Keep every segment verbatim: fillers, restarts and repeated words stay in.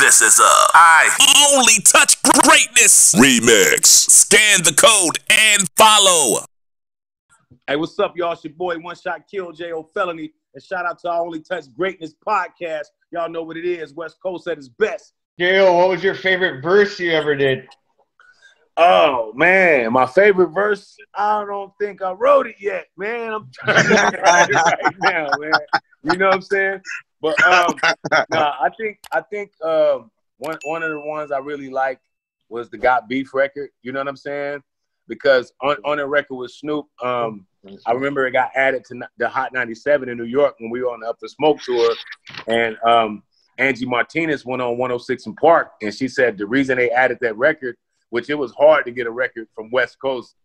This is a I Only Touch Greatness remix. Scan the code and follow. Hey, what's up, y'all? It's your boy One Shot Kill, J O. Felony. And shout out to I Only Touch Greatness podcast. Y'all know what it is. West Coast at its best. J O, what was your favorite verse you ever did? Oh, man, my favorite verse, I don't think I wrote it yet, man. I'm trying to write it right now, man. You know what I'm saying? But um, nah, I think I think um, one one of the ones I really liked was the Got Beef record. You know what I'm saying? Because on, on the record with Snoop, um, I remember it got added to the Hot ninety-seven in New York when we were on the Up The Smoke Tour. And um, Angie Martinez went on one oh six and Park, and she said the reason they added that record, which it was hard to get a record from West Coast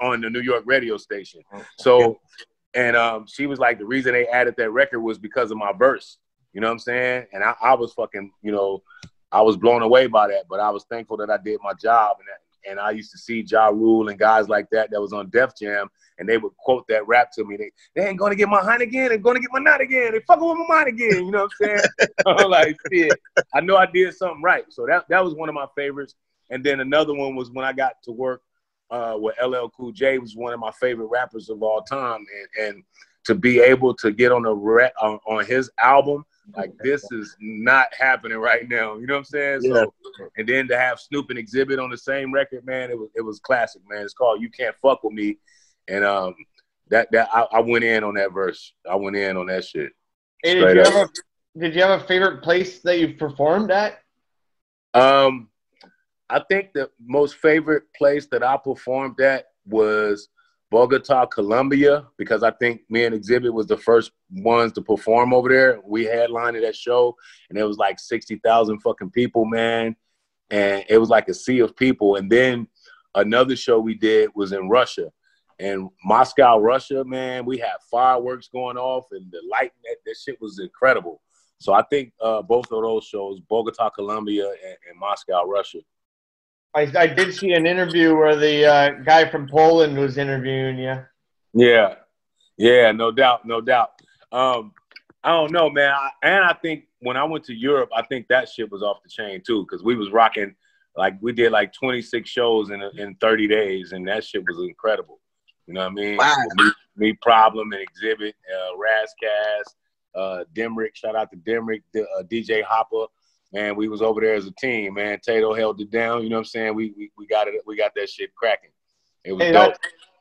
on the New York radio station. So, and um, she was like, the reason they added that record was because of my verse. You know what I'm saying? And I, I was fucking, you know, I was blown away by that, but I was thankful that I did my job. And that, and I used to see Ja Rule and guys like that that was on Def Jam, and they would quote that rap to me. They, they ain't going to get my hunt again. They're going to get my nut again. They fucking with my mind again. You know what I'm saying? I'm like, shit, I know I did something right. So that, that was one of my favorites. And then another one was when I got to work uh, with L L Cool J, was one of my favorite rappers of all time. And, and to be able to get on, a re on, on his album, like, this is not happening right now. You know what I'm saying? Yeah. So, and then to have Snoop and Exhibit on the same record, man, it was, it was classic, man. It's called You Can't Fuck With Me. And um, that, that I, I went in on that verse. I went in on that shit. Hey, did, you have a, did you have a favorite place that you've performed at? Um... I think the most favorite place that I performed at was Bogota, Colombia, because I think me and Exhibit was the first ones to perform over there. We headlined that show, and it was like sixty thousand fucking people, man. And it was like a sea of people. And then another show we did was in Russia. And Moscow, Russia, man, we had fireworks going off, and the light, that, that shit was incredible. So I think uh, both of those shows, Bogota, Colombia, and, and Moscow, Russia. I, I did see an interview where the uh, guy from Poland was interviewing you. Yeah. Yeah, no doubt, no doubt. Um, I don't know, man. I, and I think when I went to Europe, I think that shit was off the chain, too, because we was rocking, like, we did, like, twenty-six shows in, in thirty days, and that shit was incredible. You know what I mean? Wow. Me, me Problem and Exhibit, uh, Ras Kass, uh, Demrick, shout out to Demrick, the, uh, D J Hoppa. Man, we was over there as a team, man. Tato held it down. You know what I'm saying? We we, we got it. We got that shit cracking. It was hey, dope.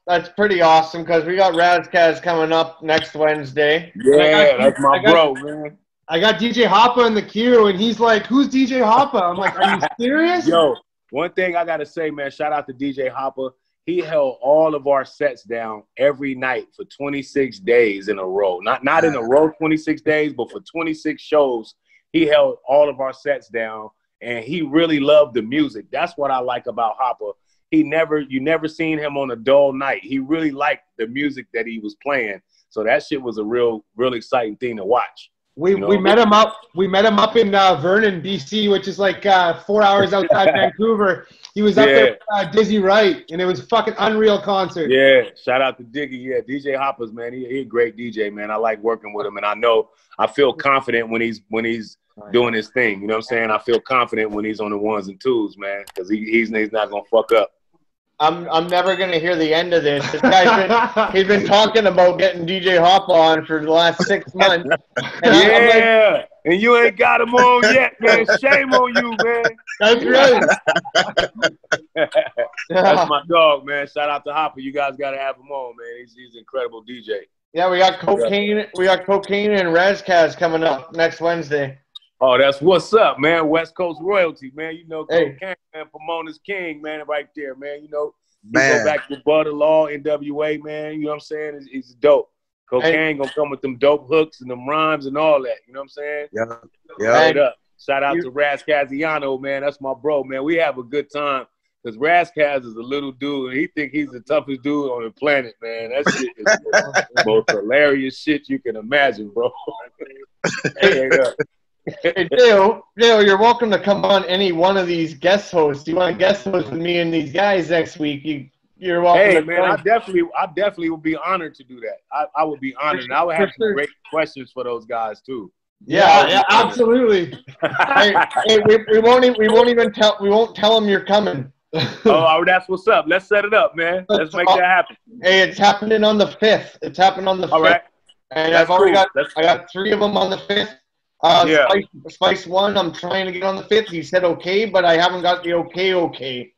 That's, that's pretty awesome because we got Raz Kaz coming up next Wednesday. Yeah, got, that's my I bro, got, man. I got D J Hoppa in the queue, and he's like, "Who's D J Hoppa?" I'm like, "Are you serious?" Yo, one thing I gotta say, man. Shout out to D J Hoppa. He held all of our sets down every night for twenty-six days in a row. Not not in a row, twenty-six days, but for twenty-six shows. He held all of our sets down, and he really loved the music. That's what I like about Hoppa. He never, you never seen him on a dull night. He really liked the music that he was playing. So that shit was a real, real exciting thing to watch. We, you know? we met him up. We met him up in uh, Vernon, D C, which is like uh, four hours outside Vancouver. He was up yeah. there with uh, Dizzy Wright, and it was a fucking unreal concert. Yeah, shout out to Diggy. Yeah, D J Hoppa's, man. He, he a great D J, man. I like working with him, and I know I feel confident when he's when he's doing his thing. You know what I'm saying? I feel confident when he's on the ones and twos, man, because he, he's he's not gonna fuck up. I'm I'm never gonna hear the end of this. This guy's been he's been talking about getting D J Hoppa on for the last six months. And yeah, like, and you ain't got him on yet, man. Shame on you, man. That's right. That's my dog, man. Shout out to Hoppa. You guys gotta have him on, man. He's he's an incredible D J. Yeah, we got Cocaine. We got Cocaine and Raz Kass coming up next Wednesday. Oh, that's what's up, man. West Coast royalty, man. You know, hey. Cocaine, man. Pomona's king, man, right there, man. You know, man. You go back to Butter Law, N W A, man. You know what I'm saying? It's, it's dope. Cocaine hey. gonna come with them dope hooks and them rhymes and all that. You know what I'm saying? Yeah, yeah. Hey. Shout out to Ras Kassiano, man. That's my bro, man. We have a good time because Ras Kass is a little dude, and he think he's the toughest dude on the planet, man. That shit is the most hilarious shit you can imagine, bro. Hey, up. Hey, Dale, Dale, you're welcome to come on any one of these guest hosts. Do you want to guest host with me and these guys next week? You, you're welcome. Hey, to man, come. I definitely, I definitely would be honored to do that. I, I would be honored. And I would have some great questions for those guys too. Yeah, yeah, absolutely. Hey, hey, we, we won't even, we won't even tell we won't tell them you're coming. Oh, that's what's up. Let's set it up, man. Let's make that happen. Hey, it's happening on the fifth. It's happening on the fifth. All right. And that's I've already cool. got that's I got three of them on the fifth. Uh, yeah. Spice, Spice one, I'm trying to get on the fifth. He said okay, but I haven't got the okay okay.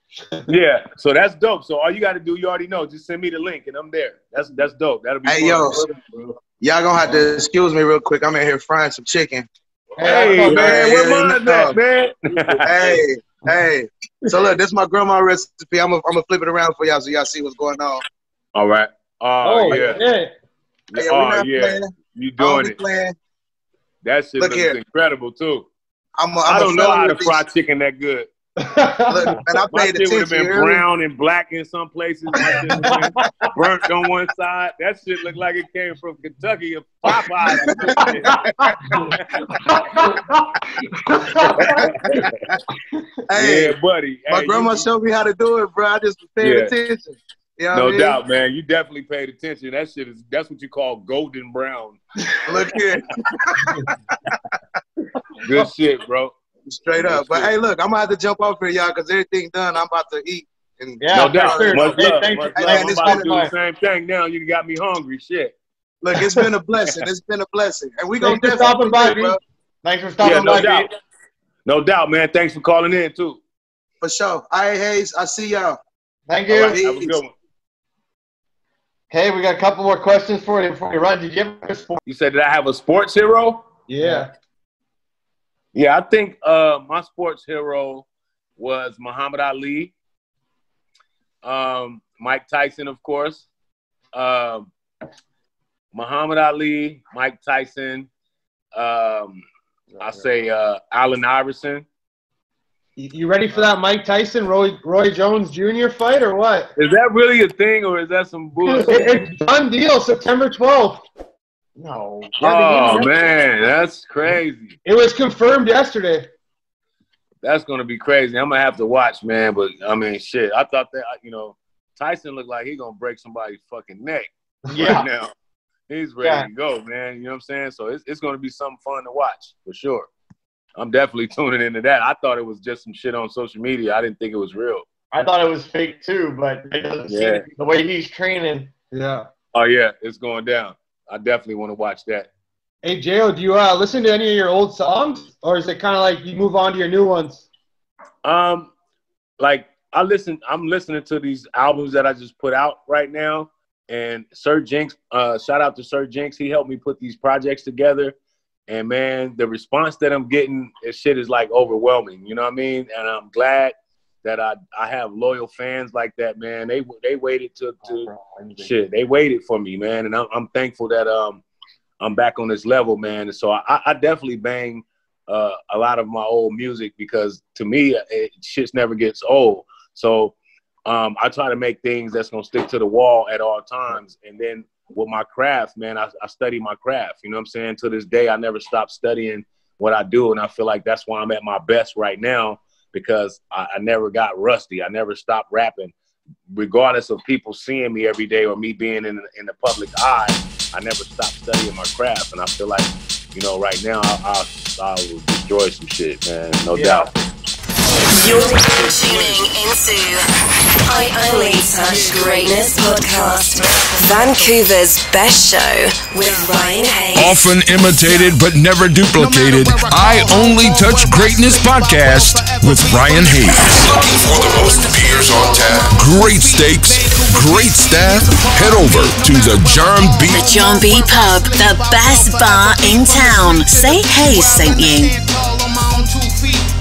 Yeah, so that's dope. So all you got to do, you already know. Just send me the link, and I'm there. That's that's dope. That'll be. Hey fun. Yo, y'all gonna have to excuse me real quick. I'm in here frying some chicken. Hey, hey man, where mine at, man? Hey, hey. So look, this is my grandma recipe. I'm gonna I'm gonna flip it around for y'all so y'all see what's going on. All right. Oh, oh yeah. yeah. Hey, oh yeah. You doing it? Playing. That shit look looks here. incredible too. I'm a, I'm I don't know how to fry chicken that good. Look, and I my shit would have been brown early. and black in some places. Burnt on one side. That shit looked like it came from Kentucky and Popeyes. Hey, yeah, buddy. My hey, grandma you, showed me how to do it, bro. I just paid yeah. attention. You know no I mean? doubt, man. You definitely paid attention. That shit is that's what you call golden brown. Look here. Good shit, bro. Straight up. But hey, look, I'm gonna have to jump off here, y'all, because everything's done. I'm about to eat. And yeah, no doubt. Much hey, love. Much love. Hey, man, I'm about to do the same thing now. You got me hungry. Shit. Look, it's been a blessing. It's been a blessing. And we gonna definitely by, bro. Thanks for stopping yeah, no by. Doubt. No doubt, man. Thanks for calling in too. For sure. All right, Hayes. I see y'all. Thank you. Right, have a good one. Hey, we got a couple more questions for you before you run. Did you ever sport? You said, did I have a sports hero? Yeah. yeah. Yeah, I think uh, my sports hero was Muhammad Ali, um, Mike Tyson, of course. Um, Muhammad Ali, Mike Tyson, um, I say uh, Allen Iverson. You ready for that Mike Tyson, Roy, Roy Jones Junior fight or what? Is that really a thing or is that some bullshit? It's done deal, September twelfth. No. Oh, man, that's crazy. It was confirmed yesterday. That's going to be crazy. I'm going to have to watch, man. But, I mean, shit, I thought that, you know, Tyson looked like he going to break somebody's fucking neck yeah. right now. He's ready yeah. to go, man. You know what I'm saying? So it's, it's going to be something fun to watch for sure. I'm definitely tuning into that. I thought it was just some shit on social media. I didn't think it was real. I thought it was fake, too, but it doesn't yeah. seem the way he's training. Yeah. Oh, yeah, it's going down. I definitely want to watch that. Hey, J O, do you uh, listen to any of your old songs? Or is it kind of like you move on to your new ones? Um, like, I listen, I'm listening to these albums that I just put out right now. And Sir Jinx, uh, shout out to Sir Jinx. He helped me put these projects together. And, man, the response that I'm getting, this shit is, like, overwhelming. You know what I mean? And I'm glad that I, I have loyal fans like that, man. They they waited to, to shit. They waited for me, man. And I'm, I'm thankful that um I'm back on this level, man. And so I, I definitely bang uh, a lot of my old music because to me, it, shit never gets old. So um, I try to make things that's going to stick to the wall at all times. And then with my craft, man, I, I study my craft. You know what I'm saying? To this day, I never stop studying what I do. And I feel like that's why I'm at my best right now. Because I, I never got rusty. I never stopped rapping. Regardless of people seeing me every day or me being in, in the public eye, I never stopped studying my craft. And I feel like, you know, right now, I'll, I'll destroy some shit, man. No yeah. doubt. You're tuning into I Only Touch Greatness podcast, Vancouver's best show with Ryan Hayes. Often imitated but never duplicated, I Only Touch Greatness podcast with Ryan Hayes. Looking for the most beers on tap? Great steaks, great staff. Head over to the John B. The John B. Pub, the best bar in town. Say Hayes sent you.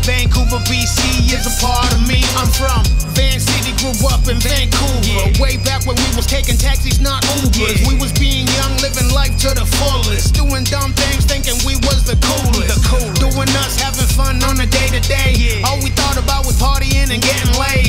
Vancouver, B C is a part of me. I'm from Van City, grew up in Vancouver. Yeah. Way back when we was taking taxis, not Ubers. Yeah. We was being young, living life to the fullest. Doing dumb things, thinking we was the coolest. The coolest. Doing us, having fun on a day-to-day. Yeah. All we thought about was partying and getting laid.